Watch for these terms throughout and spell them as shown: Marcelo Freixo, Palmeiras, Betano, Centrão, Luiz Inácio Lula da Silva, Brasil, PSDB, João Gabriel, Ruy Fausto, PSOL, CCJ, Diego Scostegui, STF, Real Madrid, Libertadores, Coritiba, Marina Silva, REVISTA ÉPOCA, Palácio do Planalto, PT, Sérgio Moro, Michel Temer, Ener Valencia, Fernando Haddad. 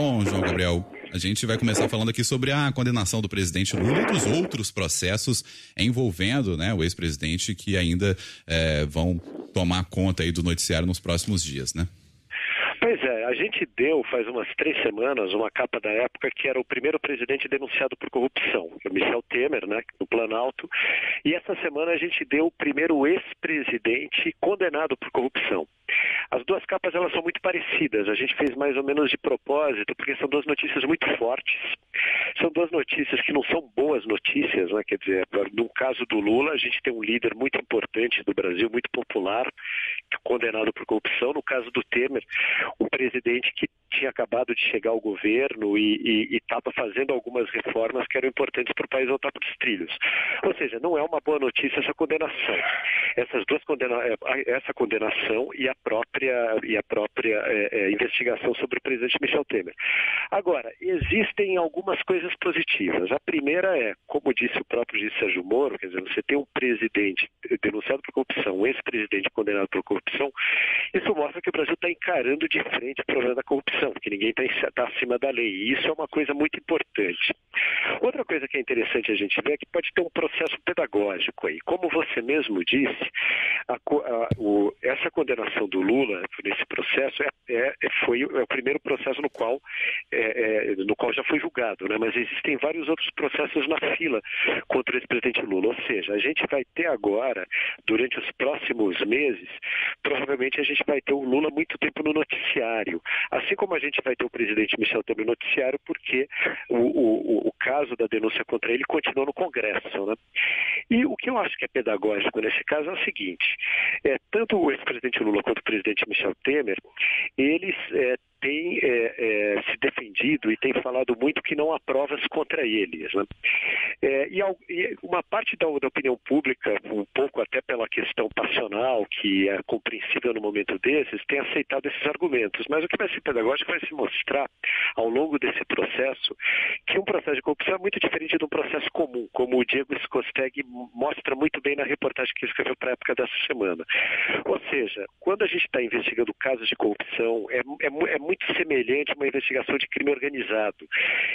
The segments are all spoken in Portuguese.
Bom, João Gabriel, a gente vai começar falando aqui sobre a condenação do presidente Lula e dos outros processos envolvendo, né, o ex-presidente, que ainda vão tomar conta aí do noticiário nos próximos dias, né? Pois é, a gente deu faz umas 3 semanas uma capa da época que era o primeiro presidente denunciado por corrupção, o Michel Temer, né, no Planalto, e essa semana a gente deu o primeiro ex-presidente condenado por corrupção. As duas capas, elas são muito parecidas, a gente fez mais ou menos de propósito, porque são duas notícias muito fortes, são duas notícias que não são boas notícias, né? Quer dizer, no caso do Lula, a gente tem um líder muito importante do Brasil, muito popular, condenado por corrupção. No caso do Temer, um presidente que tinha acabado de chegar ao governo e estava fazendo algumas reformas que eram importantes para o país voltar para os trilhos. Ou seja, não é uma boa notícia essa condenação. Essas duas condenação e a própria investigação sobre o presidente Michel Temer. Agora, existem algumas coisas positivas. A primeira é, como disse o próprio Sérgio Moro, quer dizer, você tem um presidente denunciado por corrupção, um ex-presidente condenado por corrupção, isso mostra que o Brasil está encarando de frente o problema da corrupção, que ninguém está acima da lei, e isso é uma coisa muito importante. Outra coisa que é interessante a gente ver é que pode ter um processo pedagógico aí. Como você mesmo disse, essa condenação do Lula nesse processo foi o primeiro processo no qual já foi julgado, né? Mas existem vários outros processos na fila contra o ex-presidente Lula. Ou seja, a gente vai ter agora, durante os próximos meses, provavelmente a gente vai ter o Lula muito tempo no noticiário, assim como a gente vai ter o presidente Michel Temer no noticiário, porque o caso da denúncia contra ele continua no Congresso, né? E o que eu acho que é pedagógico nesse caso é o seguinte, tanto o ex-presidente Lula quanto o presidente Michel Temer, eles têm se defendido e têm falado muito que não há provas contra eles, né? E uma parte da opinião pública, um pouco até pela questão passional, que é compreensível no momento desses, tem aceitado esses argumentos. Mas o que vai ser pedagógico vai se mostrar ao longo desse processo que um processo de corrupção é muito diferente de um processo comum, como o Diego Scostegui mostra muito bem na reportagem que escreveu para a época dessa semana. Ou seja, quando a gente está investigando casos de corrupção, é muito semelhante a uma investigação de crime organizado.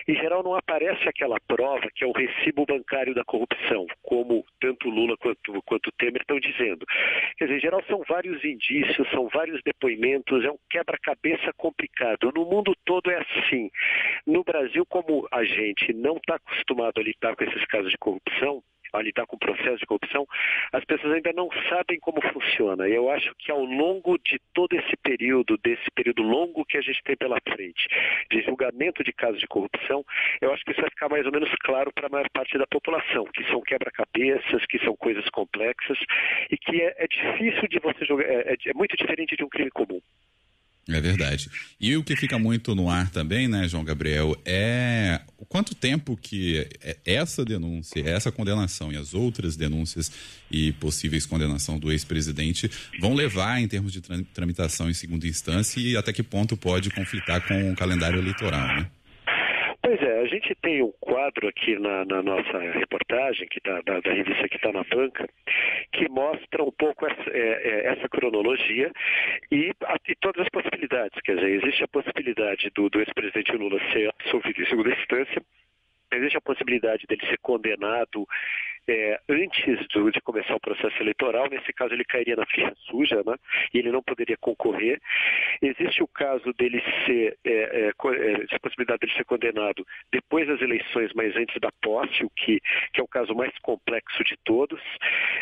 Em geral, não aparece aquela prova que é o recibo bancário da corrupção, como tanto Lula quanto Temer estão dizendo. Quer dizer, em geral, são vários indícios, são vários depoimentos, é um quebra-cabeça complicado. No mundo todo é assim. No Brasil, como a gente não está acostumado a lidar com esses casos de corrupção, a lidar com o processo de corrupção, as pessoas ainda não sabem como funciona. E eu acho que ao longo de todo esse período, desse período longo que a gente tem pela frente, de julgamento de casos de corrupção, eu acho que isso vai ficar mais ou menos claro para a maior parte da população, que são quebra-cabeças, que são coisas complexas e que é difícil de você julgar, é muito diferente de um crime comum. É verdade. E o que fica muito no ar também, né, João Gabriel, é o quanto tempo que essa denúncia, essa condenação e as outras denúncias e possíveis condenação do ex-presidente vão levar em termos de tramitação em segunda instância e até que ponto pode conflitar com o calendário eleitoral, né? Pois é, a gente tem um quadro aqui na nossa reportagem, que tá, da revista que está na banca, que mostra um pouco essa cronologia e todas as possibilidades. Quer dizer, existe a possibilidade do ex-presidente Lula ser absolvido em segunda instância, existe a possibilidade dele ser condenado antes de começar o processo eleitoral. Nesse caso ele cairia na ficha suja, né? E ele não poderia concorrer. Existe o caso dele ser, a possibilidade dele ser condenado depois das eleições, mas antes da posse, o que é o caso mais complexo de todos,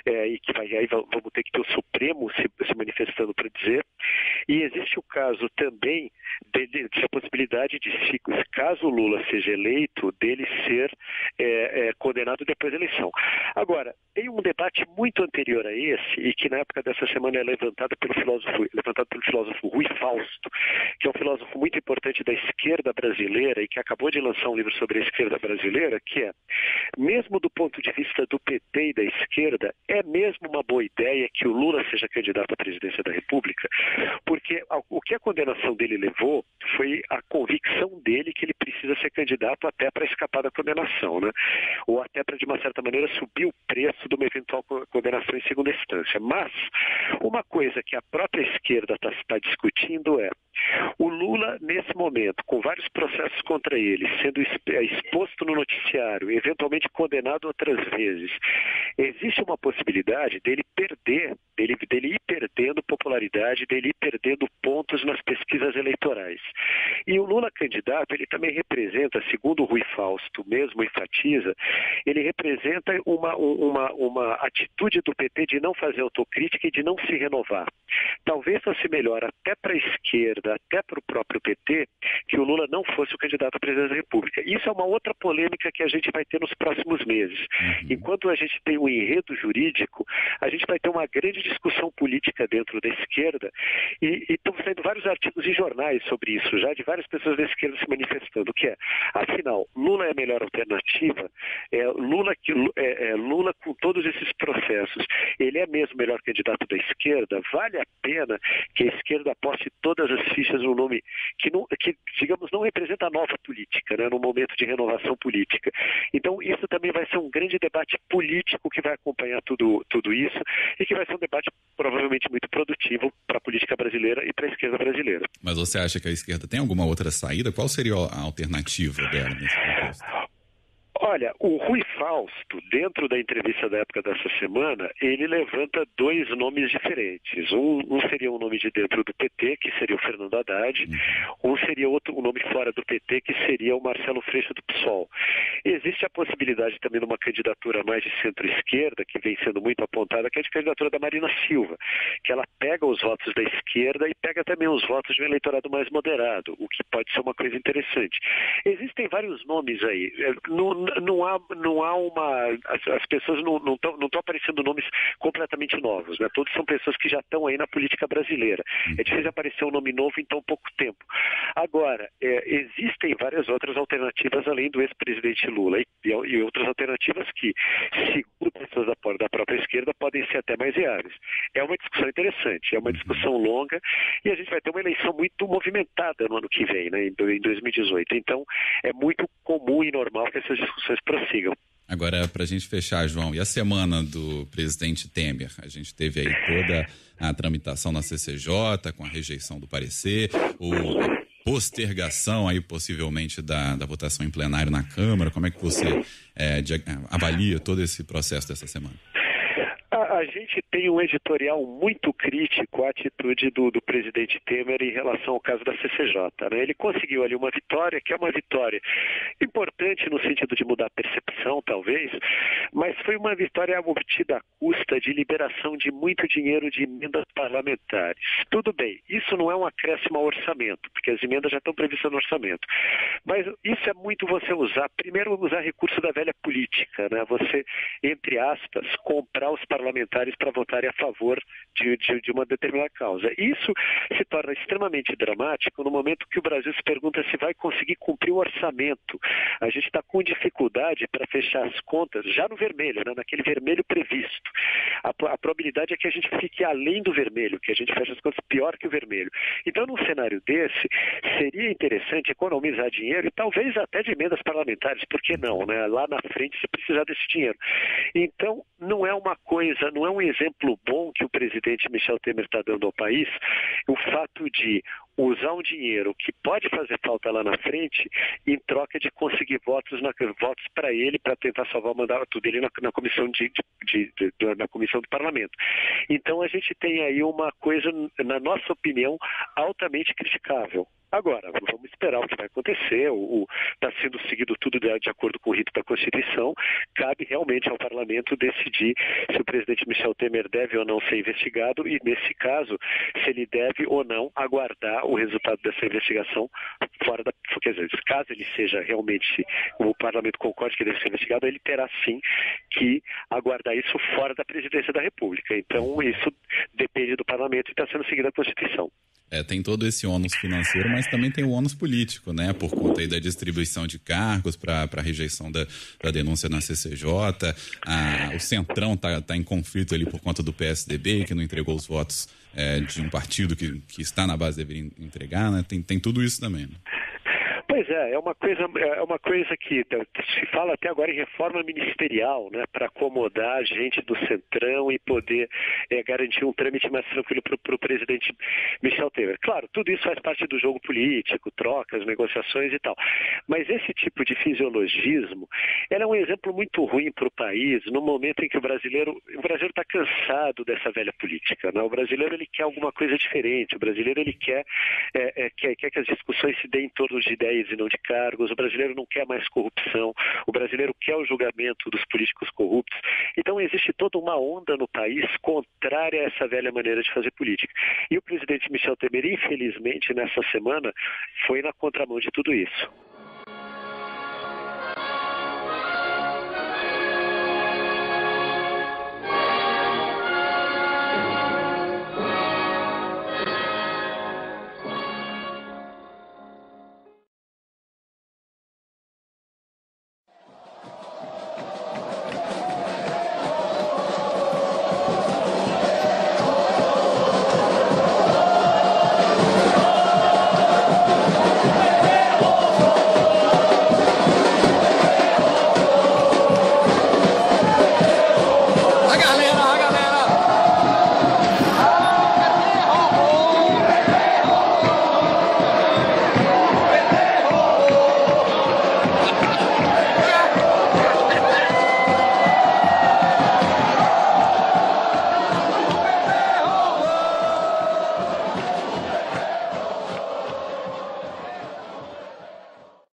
e que aí vamos ter que ter o Supremo se manifestando para dizer. E existe o caso também de a possibilidade de, caso Lula seja eleito, dele ser condenado depois da eleição. Agora, tem um debate muito anterior a esse e que na época dessa semana é levantado pelo filósofo Ruy Fausto, que é um filósofo muito importante da esquerda brasileira e que acabou de lançar um livro sobre a esquerda brasileira, que é, mesmo do ponto de vista do PT e da esquerda, é mesmo uma boa ideia que o Lula seja candidato à presidência da República, porque o que a condenação dele levou foi a convicção dele que ele precisa ser candidato até para escapar da condenação, né? Ou até para, de uma certa maneira, subir o preço de uma eventual condenação em segunda instância. Mas uma coisa que a própria esquerda está discutindo é o Lula, nesse momento, com vários processos contra ele, sendo exposto no noticiário, eventualmente condenado outras vezes, existe uma possibilidade dele ir perdendo popularidade, dele ir perdendo pontos nas pesquisas eleitorais. E o Lula candidato, ele também representa, segundo o Ruy Fausto mesmo enfatiza, ele representa uma atitude do PT de não fazer autocrítica e de não se renovar. Talvez fosse melhor até para a esquerda, até para o próprio PT, que o Lula não fosse o candidato à presidência da República. Isso é uma outra polêmica que a gente vai ter nos próximos meses. Enquanto a gente tem um enredo jurídico, a gente vai ter uma grande discussão política dentro da esquerda e estão saindo vários artigos em jornais sobre isso, já de várias pessoas da esquerda se manifestando, que é, afinal, Lula é a melhor alternativa, Lula com todos esses processos, ele é mesmo o melhor candidato da esquerda, vale a pena que a esquerda aposte todas as fichas no nome que digamos, não representa a nova política, né, no momento de renovação política. Então, isso também vai ser um grande debate político que vai acompanhar tudo isso e que vai ser um debate provavelmente muito produtivo para a política brasileira e para a esquerda brasileira. Mas você acha que a esquerda tem alguma outra saída? Qual seria a alternativa dela nesse contexto? Olha, o Ruy Fausto, dentro da entrevista da época dessa semana, ele levanta dois nomes diferentes. Um seria um nome de dentro do PT, que seria o Fernando Haddad. Um seria um nome fora do PT, que seria o Marcelo Freixo do PSOL. Existe a possibilidade também de uma candidatura mais de centro-esquerda, que vem sendo muito apontada, que é a candidatura da Marina Silva, que ela pega os votos da esquerda e pega também os votos de um eleitorado mais moderado, o que pode ser uma coisa interessante. Existem vários nomes aí. As pessoas não estão aparecendo nomes completamente novos, né? Todos são pessoas que já estão aí na política brasileira. É difícil aparecer um nome novo em tão pouco tempo. Agora, existem várias outras alternativas além do ex-presidente Lula e outras alternativas que, segundo pessoas da própria esquerda, podem ser até mais reais. É uma discussão interessante, é uma discussão longa e a gente vai ter uma eleição muito movimentada no ano que vem, né? Em 2018. Então, é muito comum e normal que essas discussões prossigam. Agora, para a gente fechar, João, e a semana do presidente Temer? A gente teve aí toda a tramitação na CCJ, com a rejeição do parecer, a postergação aí possivelmente da votação em plenário na Câmara. Como é que você avalia todo esse processo dessa semana? A gente tem um editorial muito crítico à atitude do presidente Temer em relação ao caso da CCJ, né? Ele conseguiu ali uma vitória, que é uma vitória importante no sentido de mudar a percepção, talvez, mas foi uma vitória obtida à custa de liberação de muito dinheiro de emendas parlamentares. Tudo bem, isso não é um acréscimo ao orçamento, porque as emendas já estão previstas no orçamento. Mas isso é muito você usar recurso da velha política, né? Você, entre aspas, comprar os parlamentares para votarem a favor de uma determinada causa. Isso se torna extremamente dramático no momento que o Brasil se pergunta se vai conseguir cumprir o orçamento. A gente está com dificuldade para fechar as contas já no vermelho, né, naquele vermelho previsto. A probabilidade é que a gente fique além do vermelho, que a gente feche as contas pior que o vermelho. Então, num cenário desse, seria interessante economizar dinheiro e talvez até de emendas parlamentares, por que não, né? Lá na frente se precisar desse dinheiro. Então, não é um exemplo bom que o presidente Michel Temer está dando ao país, o fato de usar um dinheiro que pode fazer falta lá na frente em troca de conseguir votos para ele, para tentar salvar o mandato dele na comissão do parlamento. Então a gente tem aí uma coisa, na nossa opinião, altamente criticável. Agora, vamos esperar o que vai acontecer, está sendo seguido tudo de acordo com o rito da Constituição, cabe realmente ao parlamento decidir se o presidente Michel Temer deve ou não ser investigado e, nesse caso, se ele deve ou não aguardar o resultado dessa investigação caso ele seja realmente, o parlamento concorde que deve ser investigado, ele terá sim que aguardar isso fora da presidência da República. Então, isso depende do parlamento e está sendo seguida a Constituição. Tem todo esse ônus financeiro, mas também tem o ônus político, né? Por conta aí da distribuição de cargos para a rejeição da denúncia na CCJ, o Centrão tá em conflito ali por conta do PSDB, que não entregou os votos de um partido que está na base deveria entregar, né? Tem tudo isso também, né? Pois é, é uma coisa que se fala até agora em reforma ministerial, né, para acomodar gente do Centrão e poder garantir um trâmite mais tranquilo para o presidente Michel Temer. Claro, tudo isso faz parte do jogo político, trocas, negociações e tal. Mas esse tipo de fisiologismo, ela é um exemplo muito ruim para o país, no momento em que o brasileiro está cansado dessa velha política, né? O brasileiro, ele quer alguma coisa diferente, o brasileiro, ele quer que as discussões se deem em torno de ideias e não de cargos, o brasileiro não quer mais corrupção, o brasileiro quer o julgamento dos políticos corruptos. Então existe toda uma onda no país contrária a essa velha maneira de fazer política. E o presidente Michel Temer, infelizmente, nessa semana, foi na contramão de tudo isso.